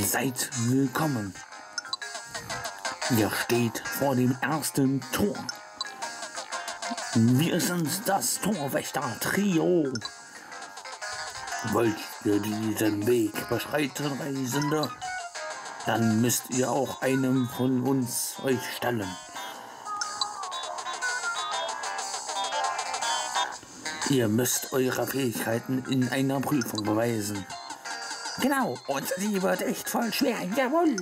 Seid willkommen. Ihr steht vor dem ersten Tor. Wir sind das Torwächter-Trio. Wollt ihr diesen Weg beschreiten, Reisende? Dann müsst ihr auch einem von uns euch stellen. Ihr müsst eure Fähigkeiten in einer Prüfung beweisen. Genau, und die wird echt voll schwer, jawohl!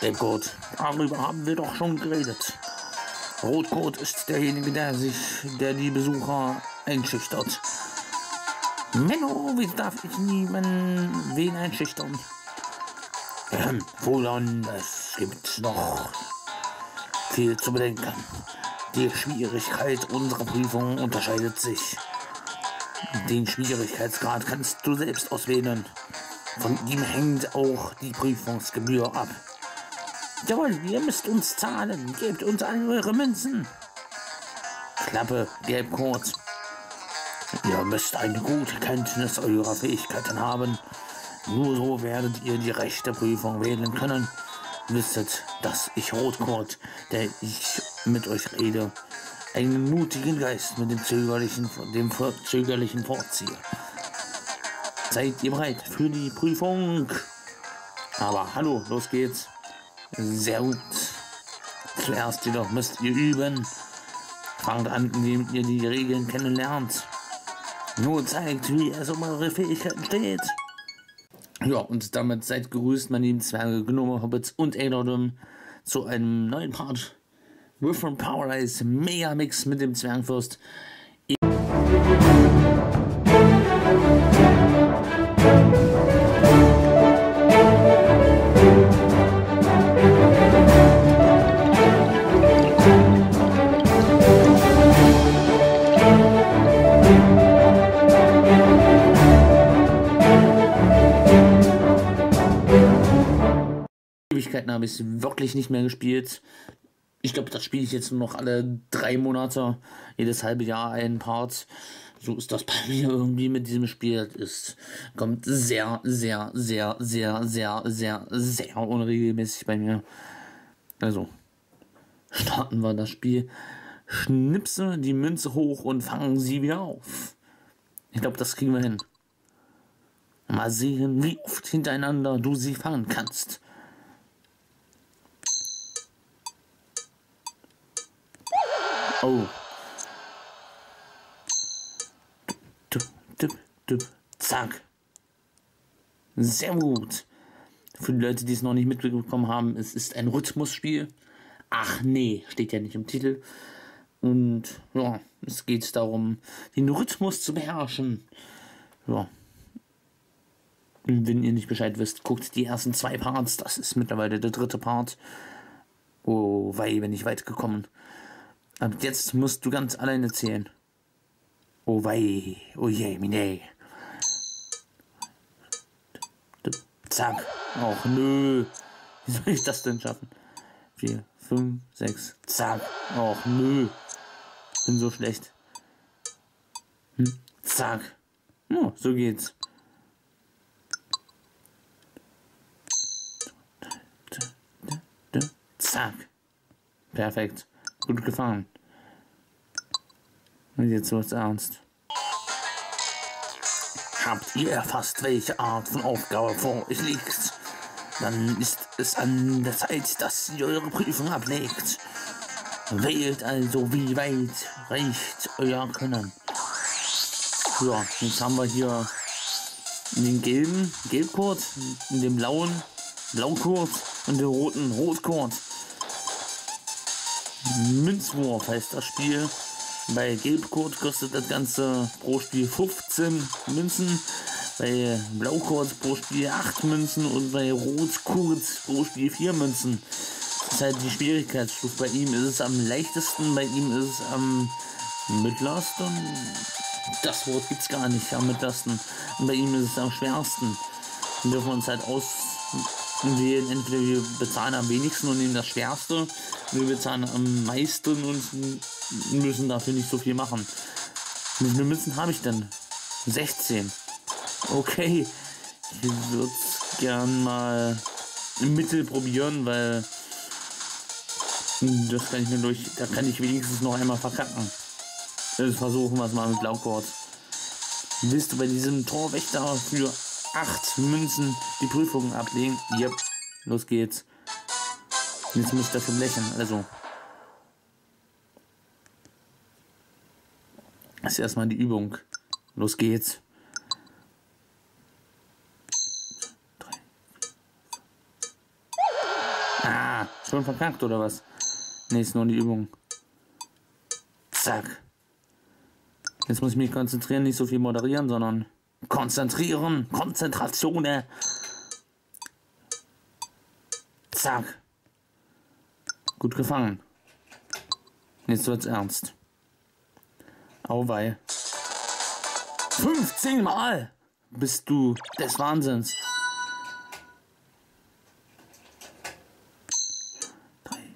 Gelbkurt, darüber haben wir doch schon geredet. Rotkurt ist derjenige, der die Besucher einschüchtert. Menno, wie darf ich niemanden wen einschüchtern? Wohlan, es gibt noch viel zu bedenken. Die Schwierigkeit unserer Prüfung unterscheidet sich. Den Schwierigkeitsgrad kannst du selbst auswählen. Von ihm hängt auch die Prüfungsgebühr ab. Jawohl, ihr müsst uns zahlen. Gebt uns all eure Münzen. Klappe, Gelbkurt. Ihr müsst eine gute Kenntnis eurer Fähigkeiten haben. Nur so werdet ihr die rechte Prüfung wählen können. Wisset, dass ich Rotkurt, der ich mit euch rede, einen mutigen Geist mit dem Zögerlichen vorziehe. Seid ihr bereit für die Prüfung? Aber hallo, los geht's. Sehr gut. Zuerst jedoch müsst ihr üben. Fangt an, indem ihr die Regeln kennenlernt. Nur zeigt, wie es um eure Fähigkeiten steht. Ja, und damit seid gegrüßt, meine lieben Zwerge, Gnome, Hobbits und Eldordum zu einem neuen Part Rift from Paradise Mega Mix mit dem Zwergenfürst. Habe ich es wirklich nicht mehr gespielt. Ich glaube, das spiele ich jetzt nur noch alle 3 Monate, jedes halbe Jahr einen Part. So ist das bei mir irgendwie mit diesem Spiel. Es kommt sehr, sehr, sehr, sehr, sehr, sehr, sehr unregelmäßig bei mir. Also, starten wir das Spiel. Schnipse die Münze hoch und fangen sie wieder auf. Ich glaube, das kriegen wir hin. Mal sehen, wie oft hintereinander du sie fangen kannst. Oh. Dup, dup, dup. Zack. Sehr gut. Für die Leute, die es noch nicht mitbekommen haben, es ist ein Rhythmusspiel. Ach nee, steht ja nicht im Titel. Und ja, es geht darum, den Rhythmus zu beherrschen. Ja. Wenn ihr nicht Bescheid wisst, guckt die ersten 2 Parts. Das ist mittlerweile der 3. Part. Oh, weil ich bin nicht weit gekommen. Ab jetzt musst du ganz alleine zählen. Oh wei, oh je, mine. Zack. Och nö. Wie soll ich das denn schaffen? 4, 5, 6. Zack. Och nö. Bin so schlecht. Hm. Zack. Oh, so geht's. Zack. Perfekt. Gut gefahren. Und jetzt wird's ernst. Habt ihr erfasst, welche Art von Aufgabe vor euch liegt? Dann ist es an der Zeit, dass ihr eure Prüfung ablegt. Wählt also, wie weit reicht euer Können. Ja, jetzt haben wir hier den gelben, Gelbkurt, den blauen, Blaukurt und den roten, Rotkurt. Münzwurf heißt das Spiel. Bei Gelbkurt kostet das Ganze pro Spiel 15 Münzen, bei Blaukurt pro Spiel 8 Münzen und bei Rotkurt pro Spiel 4 Münzen. Das ist halt die Schwierigkeitsstufe. Bei ihm ist es am leichtesten, bei ihm ist es am mittlersten. Das Wort gibt es gar nicht, am mittlersten. Und bei ihm ist es am schwersten. Dann dürfen wir uns halt auswählen, entweder wir bezahlen am wenigsten und nehmen das Schwerste. Wir bezahlen am meisten und müssen dafür nicht so viel machen. Wie viele Münzen habe ich denn? 16. Okay. Hier wird gern mal im Mittel probieren, weil das kann ich mir durch, da kann ich wenigstens noch einmal verkacken. Also versuchen wir es mal mit Blaukurt. Willst du bei diesem Torwächter für 8 Münzen die Prüfung ablegen? Yep, los geht's. Jetzt muss ich dafür lächeln, also. Das ist erstmal die Übung. Los geht's. Ah, schon verkackt oder was? Nee, ist nur die Übung. Zack. Jetzt muss ich mich konzentrieren, nicht so viel moderieren, sondern konzentrieren, Konzentration. Zack. Gut gefangen. Jetzt wird's ernst. Auweih. 15 Mal bist du des Wahnsinns. 3.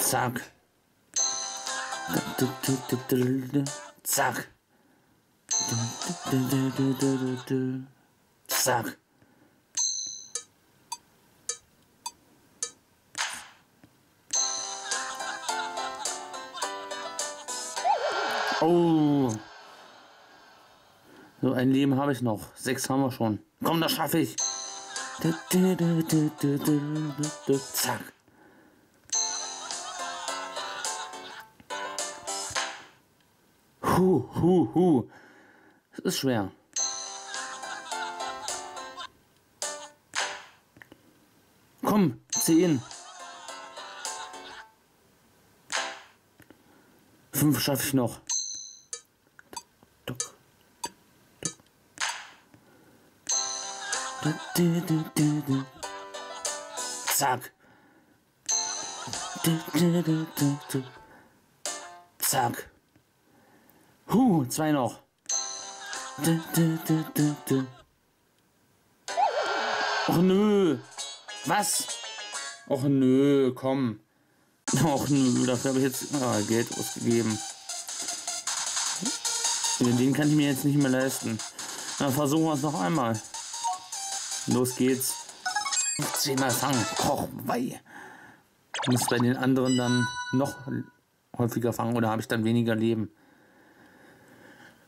Zack. Zack. Zack. Oh. So ein Leben habe ich noch. 6 haben wir schon. Komm, das schaffe ich. Zack. Hu. Das ist schwer. Komm, 10. 5 schaffe ich noch. Zack. Zack. Huh, 2 noch. Och nö. Was? Och nö, komm. Och nö, dafür habe ich jetzt Geld ausgegeben. Den kann ich mir jetzt nicht mehr leisten. Dann versuchen wir es noch einmal. Los geht's. 15 Mal fangen. Koch, wei. Muss bei den anderen dann noch häufiger fangen oder habe ich dann weniger Leben?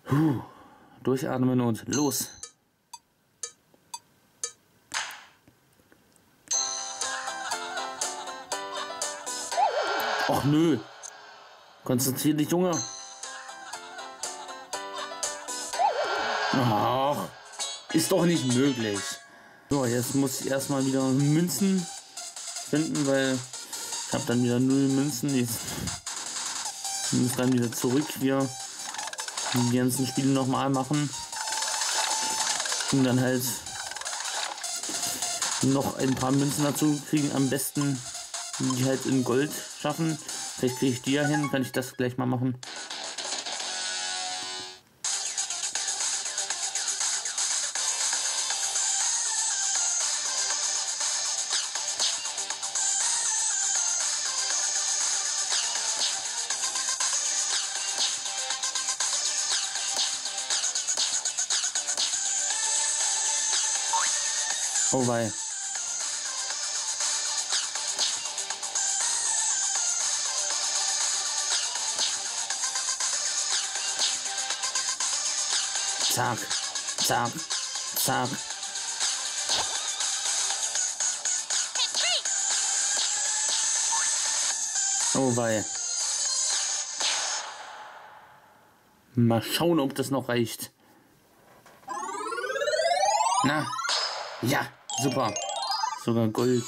Puh. Durchatmen und los. Och nö. Konzentrier dich, Junge. Ach, ist doch nicht möglich. So, jetzt muss ich erstmal wieder Münzen finden, weil ich habe dann wieder 0 Münzen. Jetzt muss dann wieder zurück hier die ganzen Spiele nochmal machen. Und dann halt noch ein paar Münzen dazu kriegen. Am besten die halt in Gold schaffen. Vielleicht kriege ich die ja hin, kann ich das gleich mal machen. Oh wei. Zack, zack, zack. Oh wei. Mal schauen, ob das noch reicht. Na, ja. Super. Sogar Gold.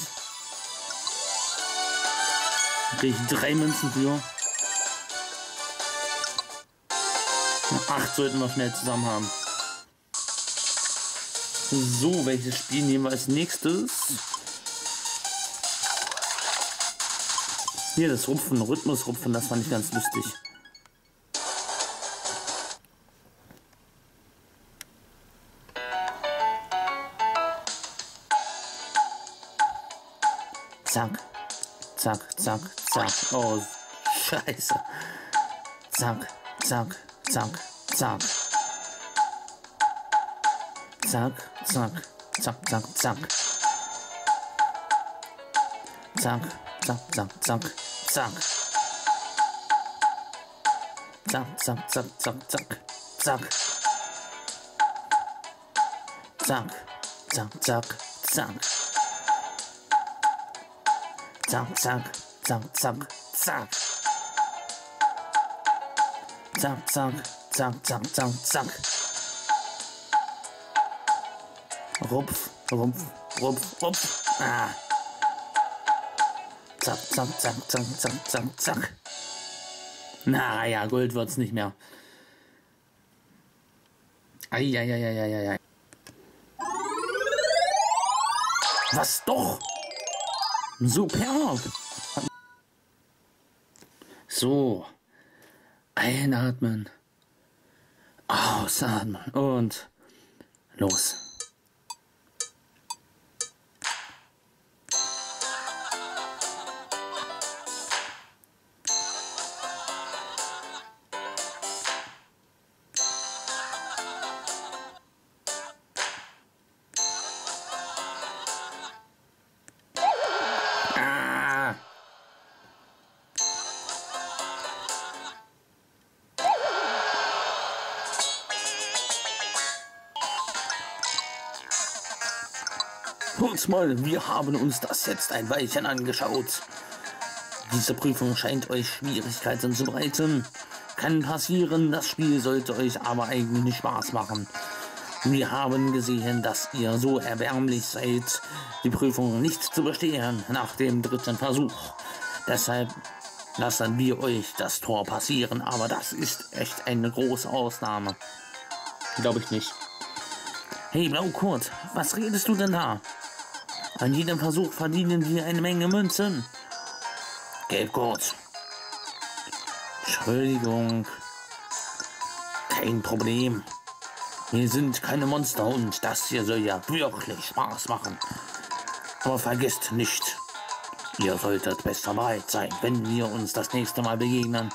Krieg ich 3 Münzen für. 8 sollten wir schnell zusammen haben. So, welches Spiel nehmen wir als nächstes? Hier, das Rupfen, Rhythmusrupfen, das fand ich ganz lustig. Zack, zack, zack, zack. Oh, scheiße. Zack, zack, zack, zack. Zack, zack, zack, zack, zack. Zack, zack, zack, zack, zack. Zack, zack, zack, zack, zack, zack. Zack, zack, zack, zack. Zack, zack, zack, zack, zack. Zack, zack, zack, zack, zack, zack. Rupf, rupf, rupf, rupf. Ah. Zack, zack, zack, zack, zack, zack, zack. Na ja, Gold wird's nicht mehr. Eieieiei. Was doch? Super. So. Einatmen. Ausatmen. Und los. Kurz mal, wir haben uns das jetzt ein Weilchen angeschaut. Diese Prüfung scheint euch Schwierigkeiten zu bereiten. Kann passieren, das Spiel sollte euch aber eigentlich Spaß machen. Wir haben gesehen, dass ihr so erbärmlich seid, die Prüfung nicht zu bestehen nach dem dritten Versuch. Deshalb lassen wir euch das Tor passieren, aber das ist echt eine große Ausnahme. Glaube ich nicht. Hey Blaukurt, was redest du denn da? An jedem Versuch verdienen wir eine Menge Münzen. Gelbkurt. Entschuldigung. Kein Problem. Wir sind keine Monster und das hier soll ja wirklich Spaß machen. Aber vergesst nicht, ihr solltet besser bereit sein, wenn wir uns das nächste Mal begegnen.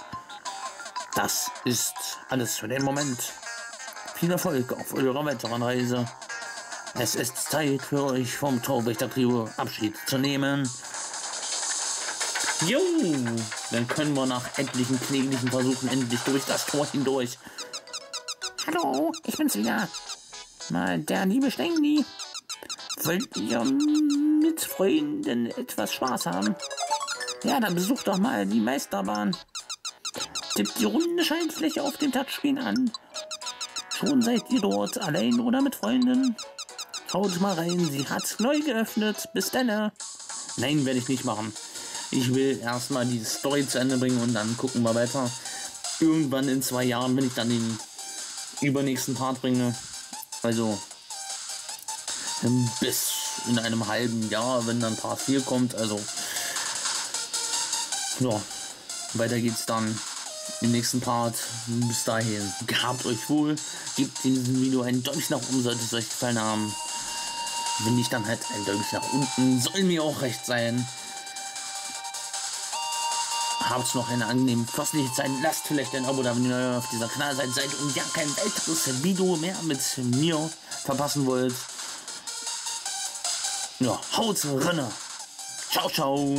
Das ist alles für den Moment. Viel Erfolg auf eurer weiteren Reise. Es ist Zeit für euch vom Torwächter-Trio Abschied zu nehmen. Jo, dann können wir nach etlichen kläglichen Versuchen endlich durch das Tor hindurch. Hallo, ich bin's wieder. Mal der liebe Stangli. Wollt ihr mit Freunden etwas Spaß haben? Ja, dann besucht doch mal die Meisterbahn. Tippt die runde Schaltfläche auf dem Touchscreen an. Schon seid ihr dort, allein oder mit Freunden? Schaut mal rein, sie hat's neu geöffnet. Bis dann. Nein, werde ich nicht machen. Ich will erstmal die Story zu Ende bringen und dann gucken wir weiter. Irgendwann in 2 Jahren, wenn ich dann den übernächsten Part bringe. Also bis in einem halben Jahr, wenn dann Part 4 kommt. Also ja, weiter geht's dann im nächsten Part. Bis dahin, gehabt euch wohl. Gebt diesem Video einen Däumchen nach oben, sollte es euch gefallen haben. Wenn nicht, dann halt ein Däumchen nach unten. Soll mir auch recht sein. Habt noch eine angenehme festliche Zeit. Lasst vielleicht ein Abo da, wenn ihr neu auf dieser Kanalseite seid und ja kein weiteres Video mehr mit mir verpassen wollt. Ja, haut rinne. Ciao, ciao.